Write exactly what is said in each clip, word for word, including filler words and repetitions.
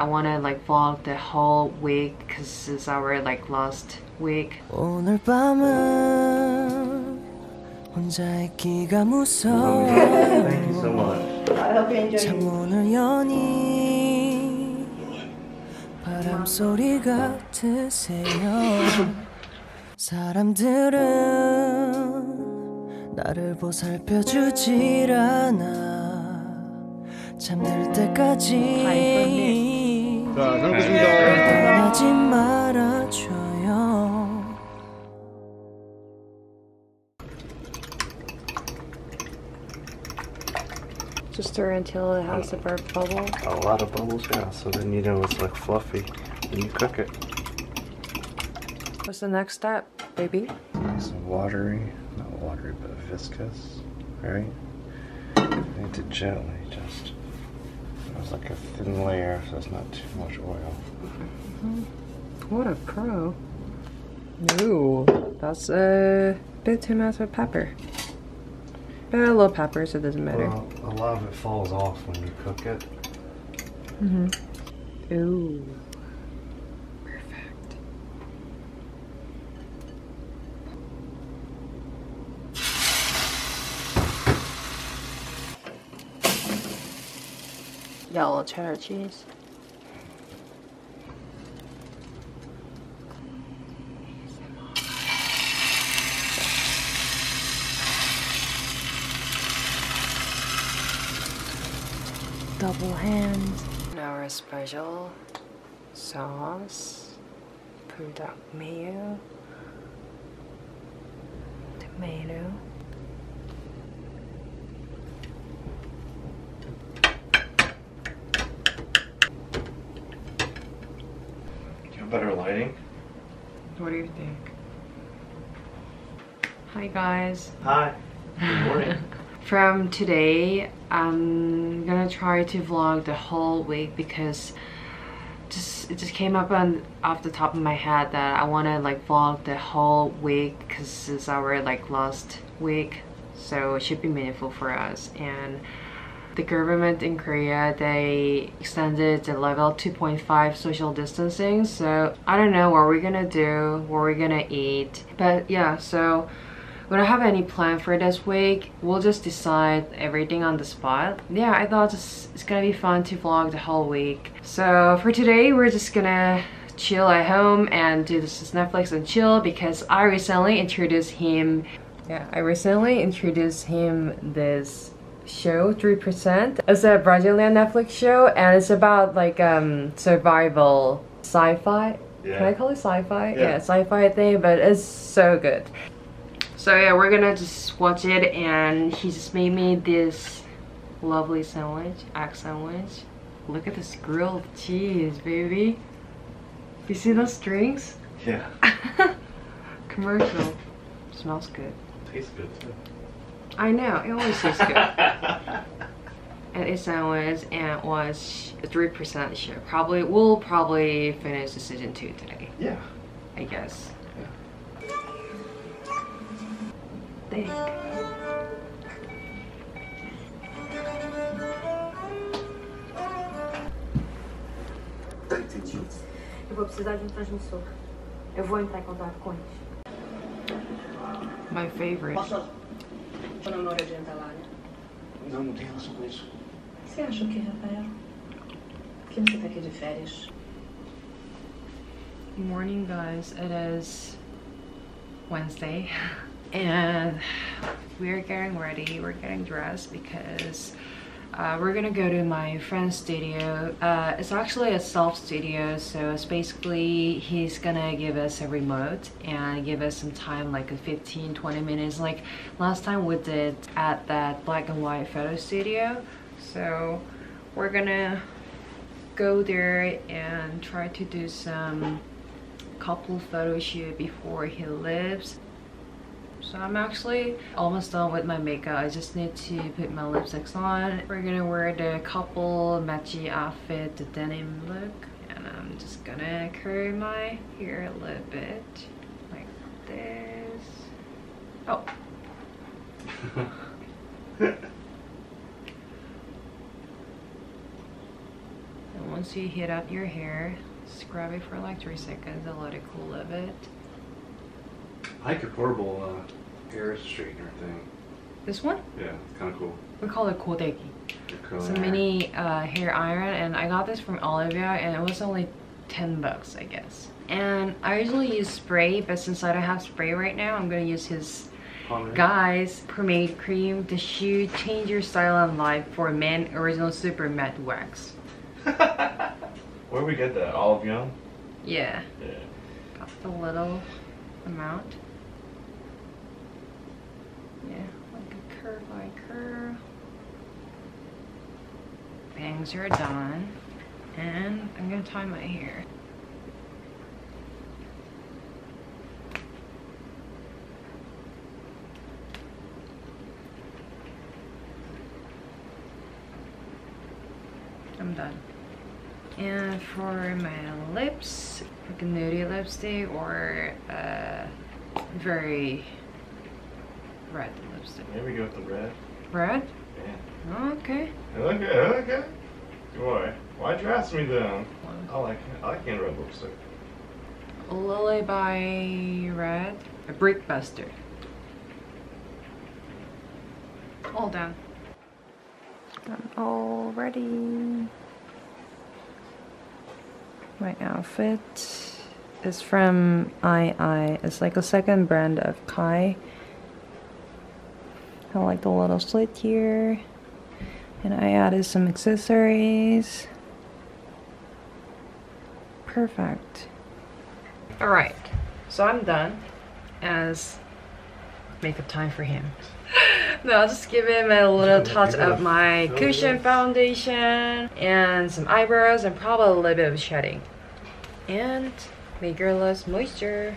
I wanna like vlog the whole week because it's our like last week. 오늘 밤은 혼자 있기가 무서워. Thank you so much. I hope you enjoy. 창문을 여니 바람 소리 같으세요. 사람들은 나를 보살펴주질 않아 잠들 때까지 떠나지 말아줘요. Just stir until it has a bubble. A lot of bubbles, yeah. So then you know it's like fluffy when you cook it. What's the next step, baby? Nice and watery, not watery, but viscous, right? You need to gently just, there's like a thin layer, so it's not too much oil. Mm-hmm. What a pro. Ooh, that's a bit too much of pepper. But I love pepper, so it doesn't matter. Well, a lot of it falls off when you cook it. Mm-hmm. Ooh. Yellow cheddar cheese. Double hands. Our special sauce, product mayo, tomato. Better lighting. What do you think? Hi guys. Hi. Good morning. From today, I'm gonna try to vlog the whole week because just it just came up on off the top of my head that I wanna like vlog the whole week because it's our like last week, so it should be meaningful for us. And the government in Korea, they extended the level two point five social distancing, so I don't know what we're gonna do, what we're gonna eat, but yeah, so we don't have any plan for this week. We'll just decide everything on the spot. Yeah, I thought just, it's gonna be fun to vlog the whole week. So for today, we're just gonna chill at home and do this Netflix and chill because I recently introduced him yeah I recently introduced him this show, three percent. It's a Brazilian Netflix show and it's about like um survival sci-fi. Yeah. Can I call it sci-fi? Yeah, yeah sci-fi thing, but it's so good. So yeah, we're gonna just watch it and he just made me this lovely sandwich, egg sandwich. Look at this grilled cheese, baby. You see those strings? Yeah. Commercial. Smells good. Tastes good too. I know, it always tastes good. And it's sandwich and was a three percent show. Probably, we'll probably finish the season two today. Yeah. I guess. Yeah. Thick. Eu vou precisar de um transmissor. Eu vou entrar em contato com eles. My favorite. Não mora adianta lá, né? Não, não tem relação com isso. Você acha o que, Rafael? Por que você tá aqui de férias? Good morning, guys. It is Wednesday. And we're getting ready. We're getting dressed because uh, we're gonna go to my friend's studio. Uh, it's actually a self-studio, so it's basically he's gonna give us a remote and give us some time, like a fifteen to twenty minutes, like last time we did at that black and white photo studio. So we're gonna go there and try to do some couple photo shoot before he leaves. So I'm actually almost done with my makeup. I just need to put my lipsticks on. We're gonna wear the couple matchy outfit, the denim look. And I'm just gonna curl my hair a little bit. Like this. Oh. And once you heat up your hair, scrub it for like three seconds and let it cool a bit. I like your portable uh, hair straightener thing. This one? Yeah, it's kind of cool. We call it KOTEGI. It's a mini uh, hair iron, and I got this from Olivia, and it was only ten bucks, I guess. And I usually use spray, but since I don't have spray right now, I'm gonna use his pomade. Guys pomade cream. The shoe change your style and life for men original super matte wax. Where we get that? Olive Young? Yeah. Yeah. Got the little amount. Yeah, like a curve by curve. Bangs are done. And I'm gonna tie my hair. I'm done. And for my lips, like a nudie lipstick or a very red lipstick. Here we go with the red. Red? Yeah. Okay. I like it, I like it. Why? Why'd you ask me then? I like, I like hand red lipstick. Lily by Red. A Brick Buster. All done. I'm all ready. My outfit is from I I. It's like a second brand of Kai. I like the little slit here. And I added some accessories. Perfect. Alright, so I'm done. As makeup time for him. No, I'll just give him a little touch of my cushion foundation and some eyebrows and probably a little bit of shedding. And make your lips moisture.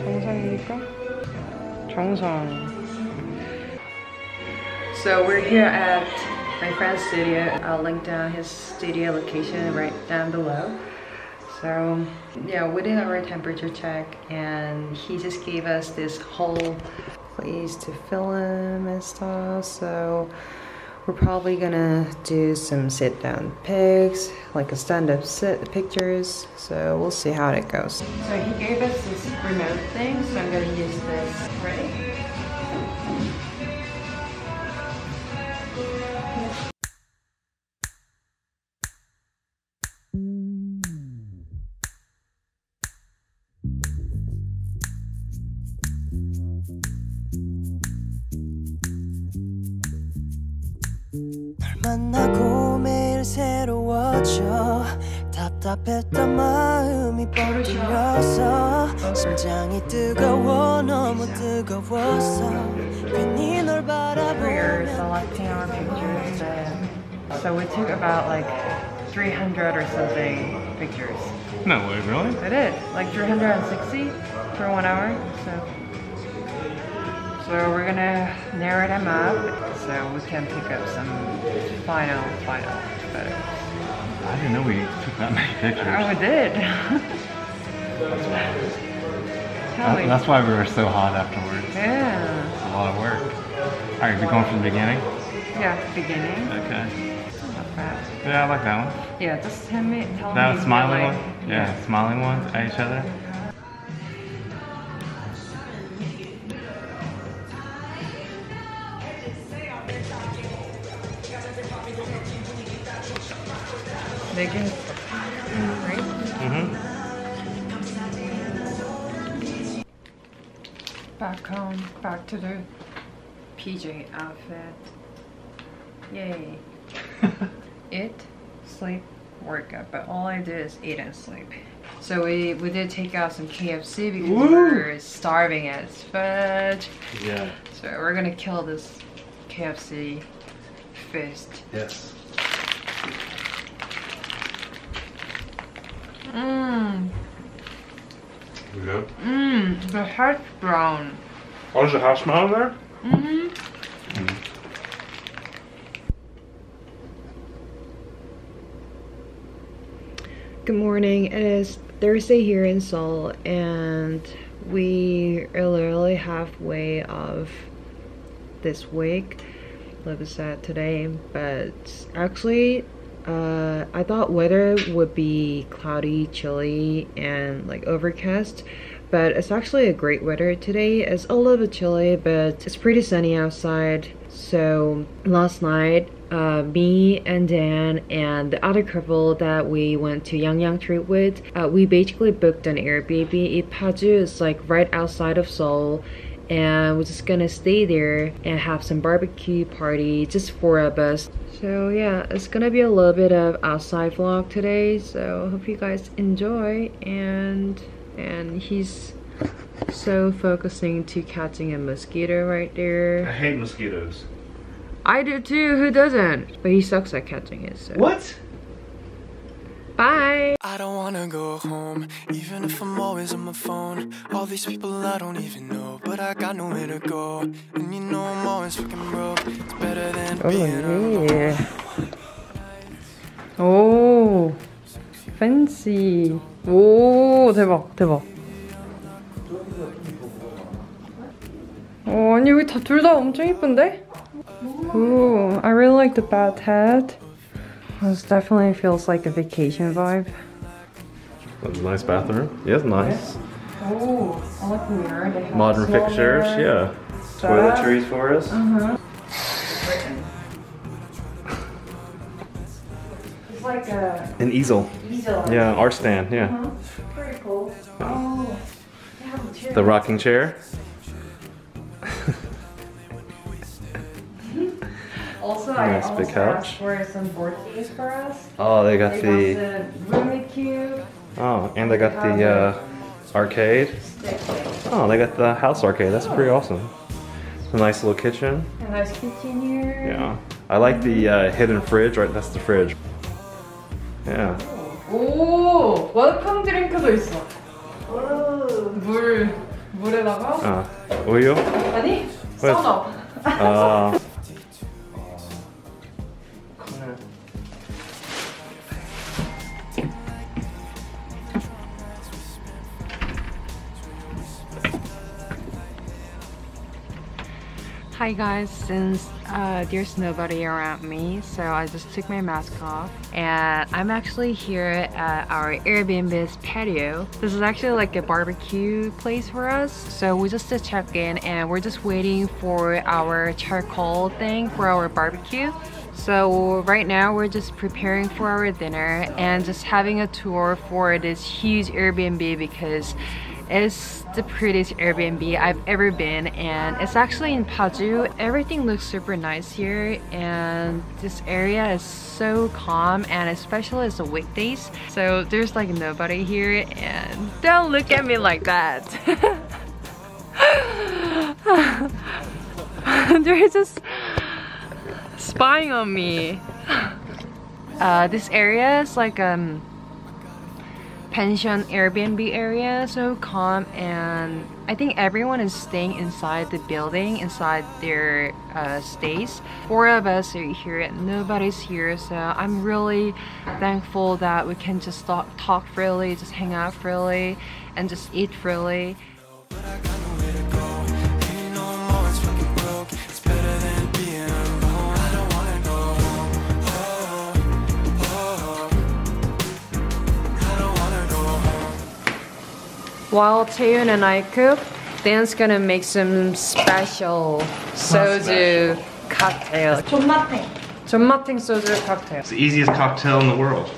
정상이니까? 정상. So we're here at my friend's studio. I'll link down his studio location right down below. So yeah, we did our temperature check and he just gave us this whole place to film and stuff. So we're probably gonna do some sit down pics, like a stand up sit pictures. So we'll see how it goes. So he gave us this remote thing, so I'm gonna use this. Ready? 만나고 매일 새로워져 답답했던 마음이 뻗들려서 심장이 뜨거워 너무 뜨거웠어 괜히 널 바라보면 So we took about like three hundred or something pictures. No way, really? It is. Like three hundred sixty for one hour. So. So we're gonna narrow them up so we can pick up some final, final photos. I didn't know we took that many pictures. Oh, we did. That's why. Tell me. That's why we were so hot afterwards. Yeah. It's a lot of work. Alright, we're going from the beginning? Yeah, beginning. Okay. Not bad. Yeah, I like that one. Yeah, just tell me. Tell that me smiling one? Like, yeah, yeah, smiling ones at each other. They can, right? Mm-hmm. Back home, back to the P J outfit. Yay. Eat, sleep, work out. But all I do is eat and sleep. So we, we did take out some K F C because Woo! We're starving as fudge. Yeah. So we're gonna kill this K F C first. Yes. Mmm. Good. Mmm. The hash brown. Oh, is the hash brown there? Mm-hmm. Mm. Good morning. It is Thursday here in Seoul, and we are literally halfway of this week. A little bit sad today, but actually uh, I thought weather would be cloudy, chilly, and like overcast, but it's actually a great weather today. It's a little bit chilly, but it's pretty sunny outside. So last night uh, me and Dan and the other couple that we went to Yangyang trip with, uh, we basically booked an Airbnb in Paju. It's like right outside of Seoul, and we're just gonna stay there and have some barbecue party, just four of us. So yeah, it's gonna be a little bit of outside vlog today, so hope you guys enjoy. And and he's so focusing to catching a mosquito right there. I hate mosquitoes. I do too, who doesn't? But he sucks at catching it, so. What? Bye. I don't wanna go home, even if I'm always on my phone. All these people I don't even know, but I got nowhere to go. And you know I'm always fucking broke. It's better than being yeah. Oh, fancy. Oh, 대박, 대박. Oh, 아니 여기 다 둘 다 엄청 예쁜데? Ooh, I really like the bat head. This definitely feels like a vacation vibe. That's a nice bathroom. Yeah, it's nice. Oh, I like the mirror. They have modern fixtures, yeah. That. Toiletries for us. Uh-huh. It's like a... an easel. Easel. Yeah, our stand, yeah. Uh-huh. Pretty cool. Oh, they have a chair. The rocking chair. Also, nice I big also couch. Asked for some board games for us. Oh, they got they the... Really cute. Oh, and they got the, the uh, arcade. Stick. Oh, they got the house arcade. That's oh. pretty awesome. It's a nice little kitchen. A nice kitchen here. Yeah. I like mm-hmm. the uh, hidden fridge. Right, that's the fridge. Yeah. Oh, welcome drink도 있어. Oh. 물, 물에다가. 아, 우유? 아니, 사우나. 아. Hi guys, since uh, there's nobody around me, so I just took my mask off, and I'm actually here at our Airbnb's patio. This is actually like a barbecue place for us, so we just checked in and we're just waiting for our charcoal thing for our barbecue. So right now we're just preparing for our dinner and just having a tour for this huge Airbnb, because it's the prettiest Airbnb I've ever been, and it's actually in Paju. Everything looks super nice here, and this area is so calm, and especially as the weekdays, so there's like nobody here. And don't look at me like that. They're just spying on me. Uh, this area is like um pension Airbnb area, so calm, and I think everyone is staying inside the building, inside their uh, stays. Four of us are here, nobody's here, so I'm really thankful that we can just talk, talk freely, just hang out freely, and just eat freely. While Tayoon and I cook, Dan's gonna make some special soju special. cocktail. Chommateng. Chommateng soju cocktail. It's the easiest cocktail in the world.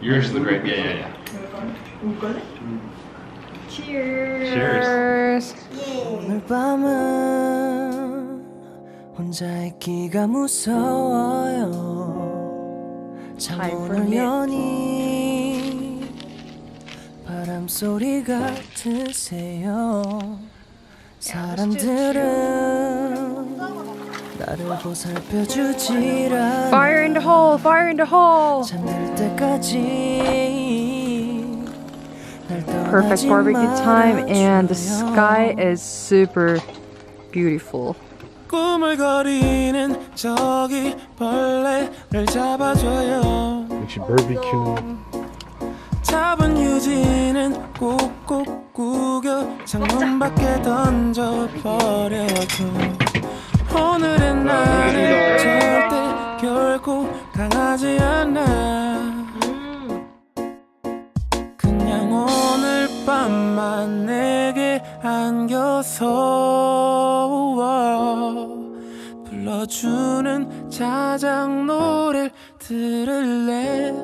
Yours is the grape. Yeah, yeah, yeah. Cheers. Cheers. Yeah. 혼자 있기가 무서워요. 참 오늘 연인 잠소리 같으세요. 사람들은 나를 보살펴주지라. Fire in the hole, fire in the hole. 잠들 때까지 날 떠나지. Perfect barbecue time and the sky is super beautiful. 꿈을 거리는 저기 벌레를 잡아줘요. 역시 버비큐는 잡은 유지는 꼭꼭 구겨 창문 밖에 던져버려줘. 오늘은 나는 절대 결코 강하지 않아. 그냥 오늘 밤만 내게 안겨서 불러주는 자장 노래를 들을래.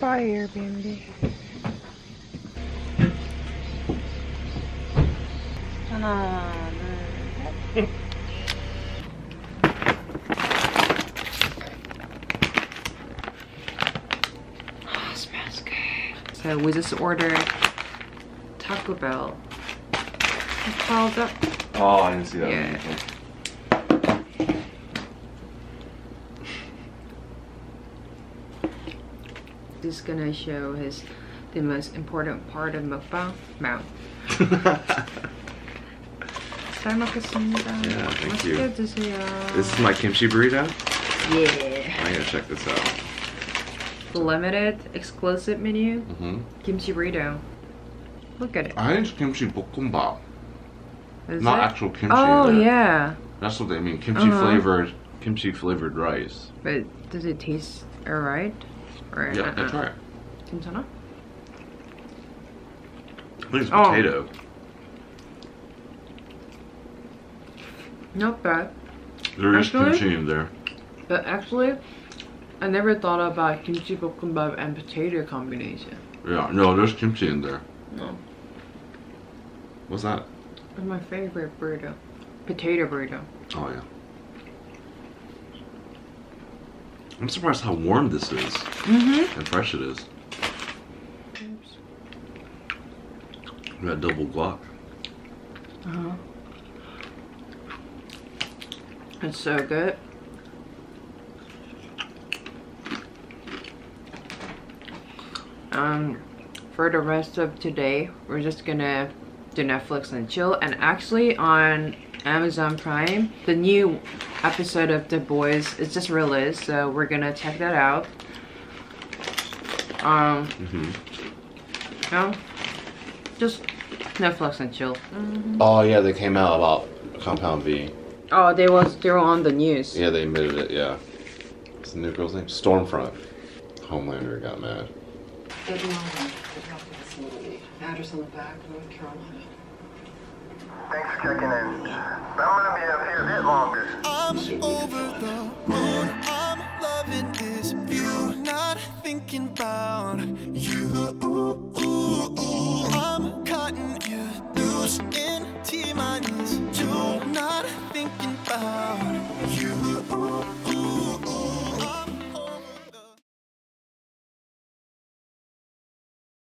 Buy Airbnb. 하나, 둘, 셋. Ah, smells good. So we just ordered Taco Bell. It's called up. Oh, I didn't see that. Yeah. One. He's gonna show his the most important part of mukbang mouth. Yeah, thank you. This is my kimchi burrito. Yeah. I'm gonna check this out. Limited exclusive menu. Mm-hmm. Kimchi burrito. Look at it. I think it's kimchi bokkeumbap. Not it? Actual kimchi. Oh there. Yeah. That's what they mean. Kimchi uh-huh. flavored, kimchi flavored rice. But does it taste alright? Or yeah, uh-uh. I try it. 괜찮아? I think it's oh. potato. Not bad. There actually, is kimchi in there. But actually, I never thought about kimchi bokkeumbap and potato combination. Yeah, no, there's kimchi in there. No. What's that? It's my favorite burrito. Potato burrito. Oh yeah. I'm surprised how warm this is mm-hmm. and fresh it is. Oops. We got double guac. Uh-huh. It's so good. Um, for the rest of today, we're just gonna do Netflix and chill. And actually, on Amazon Prime, the new episode of The Boys is just released, so we're gonna check that out. Um, mm-hmm. No, just Netflix and chill. Mm-hmm. Oh yeah, they came out about Compound V. Oh, they was they were on the news. Yeah, they admitted it. Yeah, what's the new girl's name? Stormfront. Homelander got mad. They're the one this movie. Address on the back, North Carolina. Thanks for checking in. I'm gonna be up here a bit longer. I'm over the moon. I'm loving this view. Not thinking about you. Ooh, ooh, ooh. I'm cutting you loose in T minus two. Not thinking. down. You.